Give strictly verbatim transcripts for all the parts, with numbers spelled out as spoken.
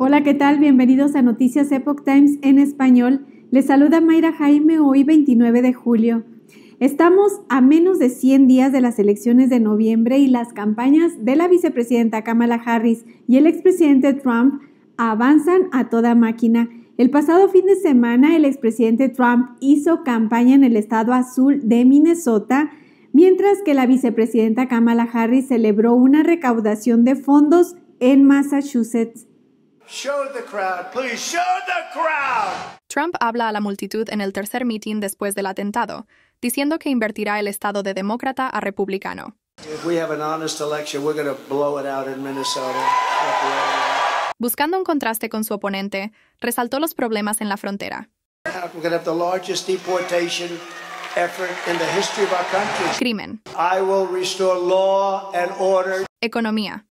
Hola, ¿qué tal? Bienvenidos a Noticias Epoch Times en español. Les saluda Mayra Jaime hoy veintinueve de julio. Estamos a menos de cien días de las elecciones de noviembre y las campañas de la vicepresidenta Kamala Harris y el expresidente Trump avanzan a toda máquina. El pasado fin de semana el expresidente Trump hizo campaña en el estado azul de Minnesota, mientras que la vicepresidenta Kamala Harris celebró una recaudación de fondos en Massachusetts. Show the crowd, please, show the crowd. Trump habla a la multitud en el tercer mitin después del atentado, diciendo que invertirá el estado de demócrata a republicano. Buscando un contraste con su oponente, resaltó los problemas en la frontera. Crimen. Economía.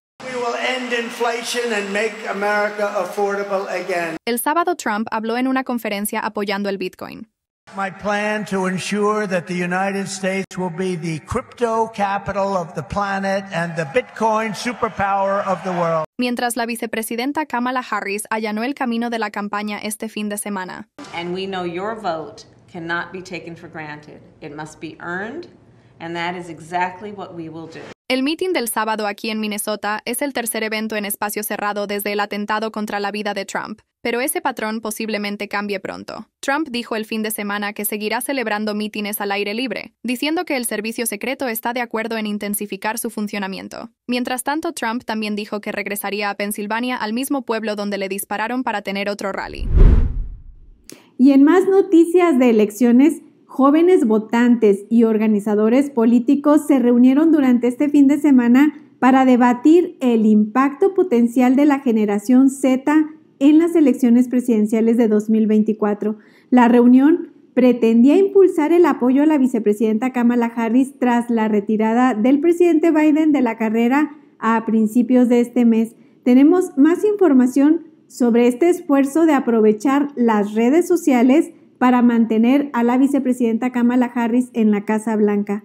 El sábado Trump habló en una conferencia apoyando el Bitcoin. My plan to ensure that the United States will be the crypto capital of the planet and the Bitcoin superpower of the world. Mientras la vicepresidenta Kamala Harris allanó el camino de la campaña este fin de semana. And we know your vote cannot be taken for granted. It must be earned, and that is exactly what we will do. El mitin del sábado aquí en Minnesota es el tercer evento en espacio cerrado desde el atentado contra la vida de Trump, pero ese patrón posiblemente cambie pronto. Trump dijo el fin de semana que seguirá celebrando mítines al aire libre, diciendo que el servicio secreto está de acuerdo en intensificar su funcionamiento. Mientras tanto, Trump también dijo que regresaría a Pensilvania, al mismo pueblo donde le dispararon, para tener otro rally. Y en más noticias de elecciones, jóvenes votantes y organizadores políticos se reunieron durante este fin de semana para debatir el impacto potencial de la generación Z en las elecciones presidenciales de dos mil veinticuatro. La reunión pretendía impulsar el apoyo a la vicepresidenta Kamala Harris tras la retirada del presidente Biden de la carrera a principios de este mes. Tenemos más información sobre este esfuerzo de aprovechar las redes sociales para mantener a la vicepresidenta Kamala Harris en la Casa Blanca.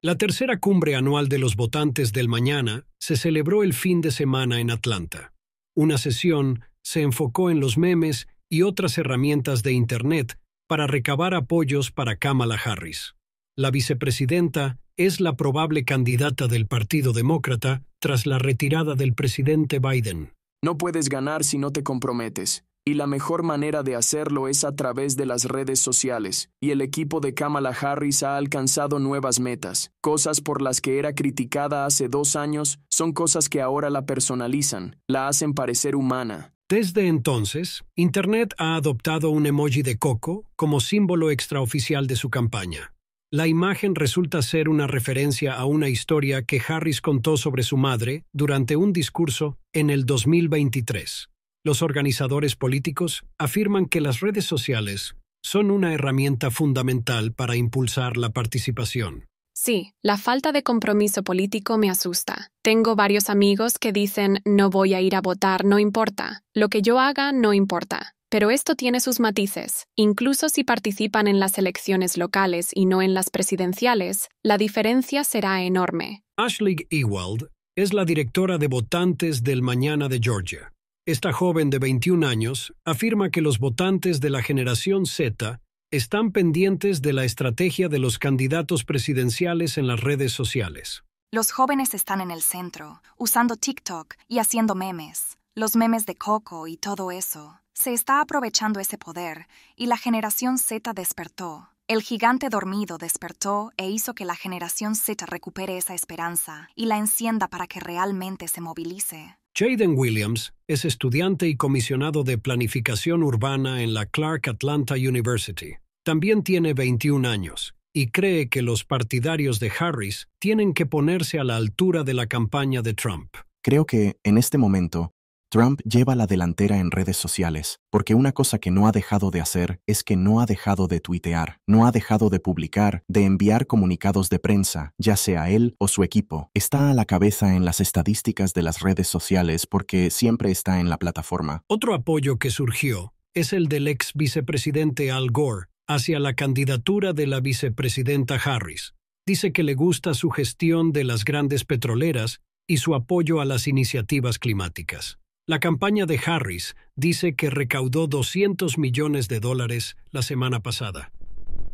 La tercera cumbre anual de los Votantes del Mañana se celebró el fin de semana en Atlanta. Una sesión se enfocó en los memes y otras herramientas de Internet para recabar apoyos para Kamala Harris. La vicepresidenta es la probable candidata del Partido Demócrata tras la retirada del presidente Biden. No puedes ganar si no te comprometes. Y la mejor manera de hacerlo es a través de las redes sociales, y el equipo de Kamala Harris ha alcanzado nuevas metas. Cosas por las que era criticada hace dos años son cosas que ahora la personalizan, la hacen parecer humana. Desde entonces, Internet ha adoptado un emoji de coco como símbolo extraoficial de su campaña. La imagen resulta ser una referencia a una historia que Harris contó sobre su madre durante un discurso en el dos mil veintitrés. Los organizadores políticos afirman que las redes sociales son una herramienta fundamental para impulsar la participación. Sí, la falta de compromiso político me asusta. Tengo varios amigos que dicen, no voy a ir a votar, no importa. Lo que yo haga no importa. Pero esto tiene sus matices. Incluso si participan en las elecciones locales y no en las presidenciales, la diferencia será enorme. Ashley Ewald es la directora de Votantes del Mañana de Georgia. Esta joven de veintiún años afirma que los votantes de la generación Z están pendientes de la estrategia de los candidatos presidenciales en las redes sociales. Los jóvenes están en el centro, usando TikTok y haciendo memes. Los memes de coco y todo eso. Se está aprovechando ese poder y la generación Z despertó. El gigante dormido despertó e hizo que la generación Z recupere esa esperanza y la encienda para que realmente se movilice. Jaden Williams es estudiante y comisionado de planificación urbana en la Clark Atlanta University. También tiene veintiún años y cree que los partidarios de Harris tienen que ponerse a la altura de la campaña de Trump. Creo que, en este momento, Trump lleva la delantera en redes sociales, porque una cosa que no ha dejado de hacer es que no ha dejado de tuitear, no ha dejado de publicar, de enviar comunicados de prensa, ya sea él o su equipo. Está a la cabeza en las estadísticas de las redes sociales porque siempre está en la plataforma. Otro apoyo que surgió es el del ex vicepresidente Al Gore hacia la candidatura de la vicepresidenta Harris. Dice que le gusta su gestión de las grandes petroleras y su apoyo a las iniciativas climáticas. La campaña de Harris dice que recaudó doscientos millones de dólares la semana pasada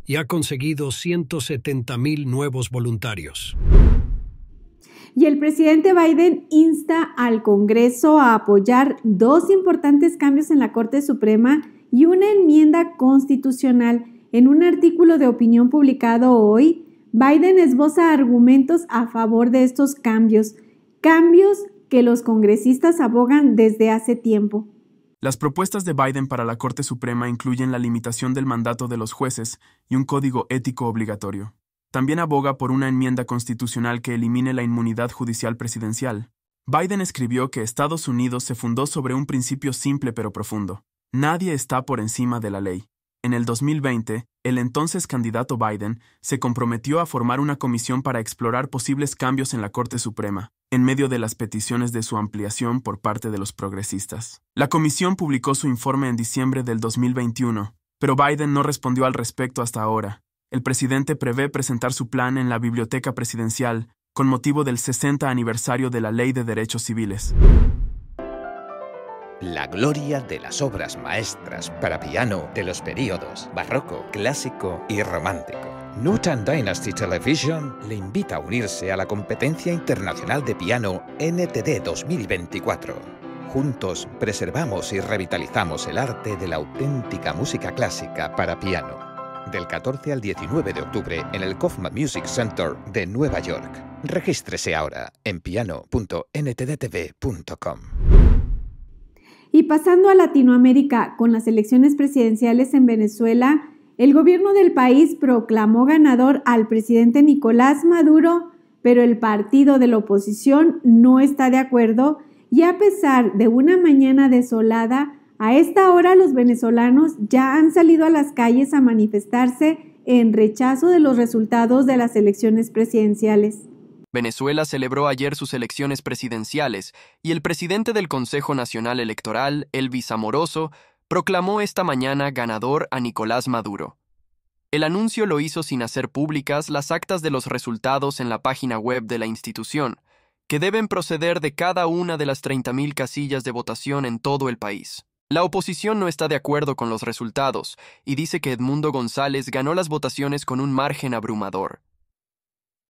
y ha conseguido ciento setenta mil nuevos voluntarios. Y el presidente Biden insta al Congreso a apoyar dos importantes cambios en la Corte Suprema y una enmienda constitucional. En un artículo de opinión publicado hoy, Biden esboza argumentos a favor de estos cambios, cambios que los congresistas abogan desde hace tiempo. Las propuestas de Biden para la Corte Suprema incluyen la limitación del mandato de los jueces y un código ético obligatorio. También aboga por una enmienda constitucional que elimine la inmunidad judicial presidencial. Biden escribió que Estados Unidos se fundó sobre un principio simple pero profundo. Nadie está por encima de la ley. En el dos mil veinte, el entonces candidato Biden se comprometió a formar una comisión para explorar posibles cambios en la Corte Suprema, en medio de las peticiones de su ampliación por parte de los progresistas. La comisión publicó su informe en diciembre del dos mil veintiuno, pero Biden no respondió al respecto hasta ahora. El presidente prevé presentar su plan en la Biblioteca Presidencial con motivo del sesenta aniversario de la Ley de Derechos Civiles. La gloria de las obras maestras para piano de los periodos barroco, clásico y romántico. Nutan Dynasty Television le invita a unirse a la competencia internacional de piano N T D dos mil veinticuatro. Juntos preservamos y revitalizamos el arte de la auténtica música clásica para piano. Del catorce al diecinueve de octubre en el Kaufman Music Center de Nueva York. Regístrese ahora en piano punto N T D T V punto com. Y pasando a Latinoamérica, con las elecciones presidenciales en Venezuela, el gobierno del país proclamó ganador al presidente Nicolás Maduro, pero el partido de la oposición no está de acuerdo y a pesar de una mañana desolada, a esta hora los venezolanos ya han salido a las calles a manifestarse en rechazo de los resultados de las elecciones presidenciales. Venezuela celebró ayer sus elecciones presidenciales y el presidente del Consejo Nacional Electoral, Elvis Amoroso, proclamó esta mañana ganador a Nicolás Maduro. El anuncio lo hizo sin hacer públicas las actas de los resultados en la página web de la institución, que deben proceder de cada una de las treinta mil casillas de votación en todo el país. La oposición no está de acuerdo con los resultados y dice que Edmundo González ganó las votaciones con un margen abrumador.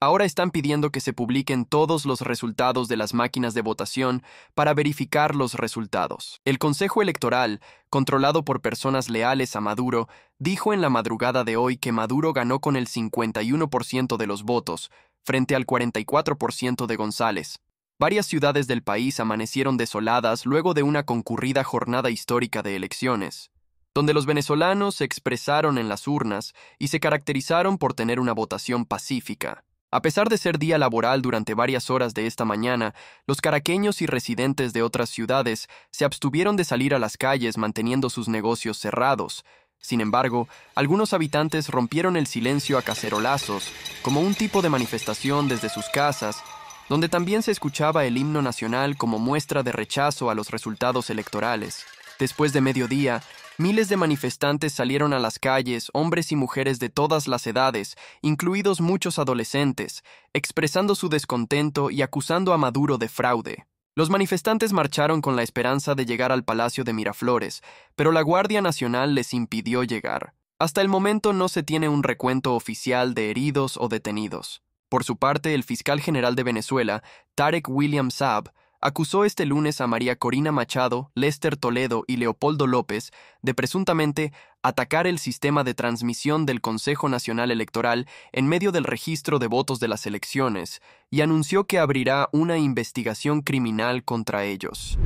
Ahora están pidiendo que se publiquen todos los resultados de las máquinas de votación para verificar los resultados. El Consejo Electoral, controlado por personas leales a Maduro, dijo en la madrugada de hoy que Maduro ganó con el cincuenta y uno por ciento de los votos, frente al cuarenta y cuatro por ciento de González. Varias ciudades del país amanecieron desoladas luego de una concurrida jornada histórica de elecciones, donde los venezolanos se expresaron en las urnas y se caracterizaron por tener una votación pacífica. A pesar de ser día laboral durante varias horas de esta mañana, los caraqueños y residentes de otras ciudades se abstuvieron de salir a las calles manteniendo sus negocios cerrados. Sin embargo, algunos habitantes rompieron el silencio a cacerolazos, como un tipo de manifestación desde sus casas, donde también se escuchaba el himno nacional como muestra de rechazo a los resultados electorales. Después de mediodía, miles de manifestantes salieron a las calles, hombres y mujeres de todas las edades, incluidos muchos adolescentes, expresando su descontento y acusando a Maduro de fraude. Los manifestantes marcharon con la esperanza de llegar al Palacio de Miraflores, pero la Guardia Nacional les impidió llegar. Hasta el momento no se tiene un recuento oficial de heridos o detenidos. Por su parte, el fiscal general de Venezuela, Tarek William Saab, acusó este lunes a María Corina Machado, Lester Toledo y Leopoldo López de presuntamente atacar el sistema de transmisión del Consejo Nacional Electoral en medio del registro de votos de las elecciones y anunció que abrirá una investigación criminal contra ellos.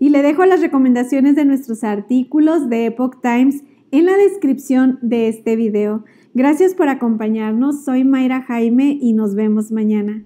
Y le dejo las recomendaciones de nuestros artículos de Epoch Times en la descripción de este video. Gracias por acompañarnos, soy Mayra Jaime y nos vemos mañana.